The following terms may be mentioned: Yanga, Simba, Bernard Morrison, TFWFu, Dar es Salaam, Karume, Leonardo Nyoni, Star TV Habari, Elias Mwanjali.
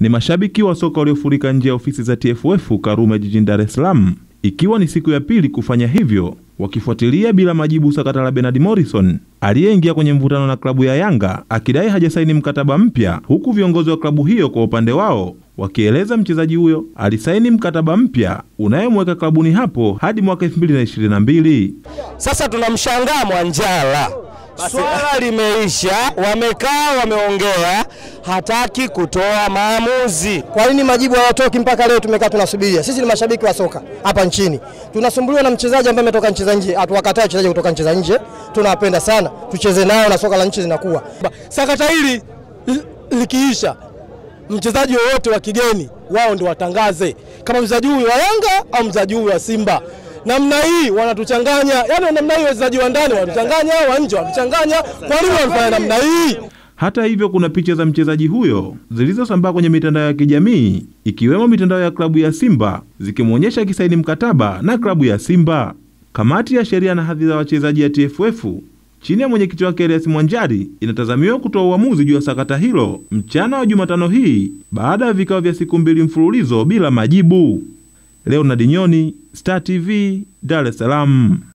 ni mashabiki wa soka waliofurika nje ya ofisi za TFWFu Karume jijini Dar es Salaam, ikiwa ni siku ya pili kufanya hivyo, wakifuatilia bila majibu sakata la Bernard Morrison aliyeingia kwenye mvutano na klabu ya Yanga akidai hajasaini mkataba mpya, huku viongozi wa klabu hiyo kwa upande wao wakieleza mchezaji huyo alisaini mkataba mpya unayemweka klabuni hapo hadi mwaka 2022. Sasa tunamshangaa Mwanjala. Swala limeisha, wamekaa wameongea, hataki kutoa maamuzi. Kwa nini majibu hayatoki mpaka leo tumekaa tunasubiria? Sisi ni mashabiki wa soka hapa nchini. Tunasumbuliwa na mchezaji ambaye ametoka nchi za nje, atuwakataa wachezaji kutoka nchi za nje. Tunawapenda sana, tucheze nao na soka la nchi zinakuwa. Sakata hili likiisha, mchezaji wote wa kigeni wao ndio watangaze kama mchezaji huyu wa Yanga au mchezaji huyu wa Simba. Namna hii wanatuchanganya, yani namna hii wachezaji wa ndani wanatuchanganya, wa nje wanatuchanganya, kwa nini wanafanya namna hii? Hata hivyo, kuna picha za mchezaji huyo zilizosambaa kwenye mitandao ya kijamii, ikiwemo mitandao ya klabu ya Simba, zikimuonyesha akisaini mkataba na klabu ya Simba. Kamati ya sheria na hadhi za wachezaji ya TFWFu chini ya mwenyekiti wake Elias Mwanjali inatazamiwa kutoa uamuzi juu ya sakata hilo mchana wa Jumatano hii, baada ya vikao vya siku 2 mfululizo bila majibu. Leonardo Nyoni, Star TV, Dar es Salaam.